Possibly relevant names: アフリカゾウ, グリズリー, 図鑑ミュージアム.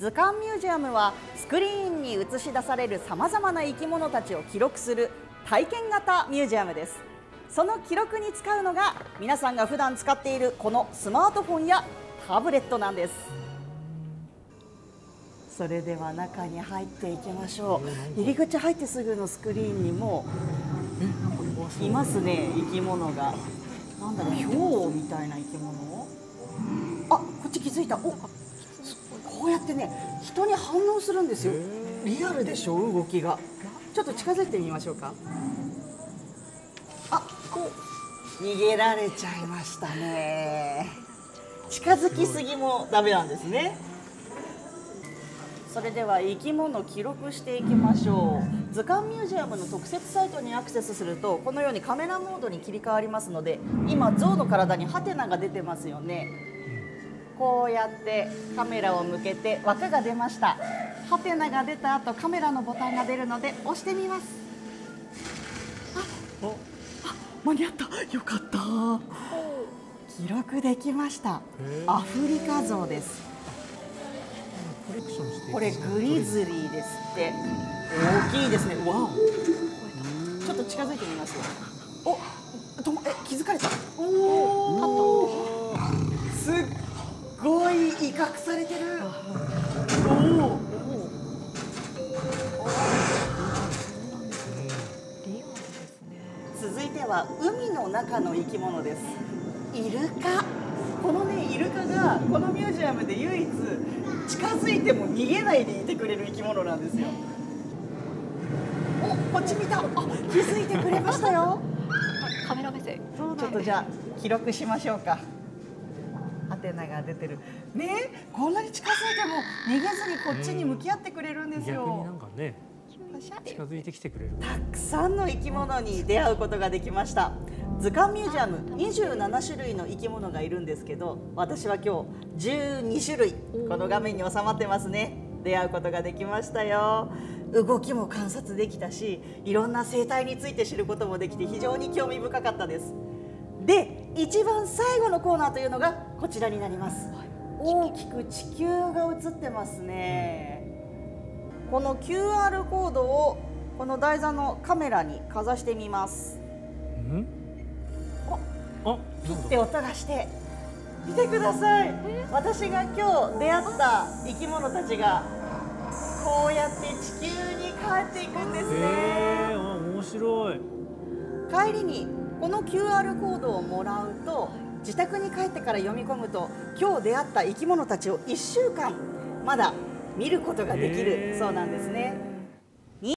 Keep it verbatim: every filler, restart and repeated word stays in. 図鑑ミュージアムはスクリーンに映し出されるさまざまな生き物たちを記録する体験型ミュージアムです。その記録に使うのが皆さんが普段使っているこのスマートフォンやタブレットなんです。それでは中に入っていきましょう。入り口入ってすぐのスクリーンにもいますね、生き物が。なんだろう、ヒョウみたいな生き物。あ、こっち気づいた。お、こうやってね、人に反応するんですよ。リアルでしょ、動きが。ちょっと近づいてみましょうか。あ、こう逃げられちゃいましたね。近づきすぎもダメなんですね。それでは生き物を記録していきましょう。図鑑ミュージアムの特設サイトにアクセスすると、このようにカメラモードに切り替わりますので、今象の体にハテナが出てますよね。こうやってカメラを向けて枠が出ました。ハテナが出た後、カメラのボタンが出るので押してみます。あ、あ、間に合った、よかった。記録できました。アフリカゾウです。これグリズリーですって。大きいですね。わお。ちょっと近づいてみます。お、とも、え、気づかれた。おお、すっごい威嚇されてる。おお、続いては海の中の生き物です。イルカ。このね、イルカがこのミュージアムで唯一近づいても逃げないでいてくれる生き物なんですよ。お、こっち見た。あ、気づいてくれましたよ。カメラ目線。ちょっとじゃあ記録しましょうか。ハテナが出てる。ね、こんなに近づいても逃げずにこっちに向き合ってくれるんですよ。逆になんかね、近づいてきてくれる。たくさんの生き物に出会うことができました。図鑑ミュージアムにじゅうななしゅるいの生き物がいるんですけど、私は今日じゅうにしゅるい、この画面に収まってますね。出会うことができましたよ。動きも観察できたし、いろんな生態について知ることもできて非常に興味深かったです。で、一番最後のコーナーというのがこちらになります。大きく地球が映ってますね。この キューアール コードをこの台座のカメラにかざしてみます。んピッて音がして、見てください。私が今日出会った生き物たちがこうやって地球に帰っていくんですね。えー、面白い。帰りにこの キューアール コードをもらうと、自宅に帰ってから読み込むと、今日出会った生き物たちをいっしゅうかんまだ見ることができるそうなんですね。えー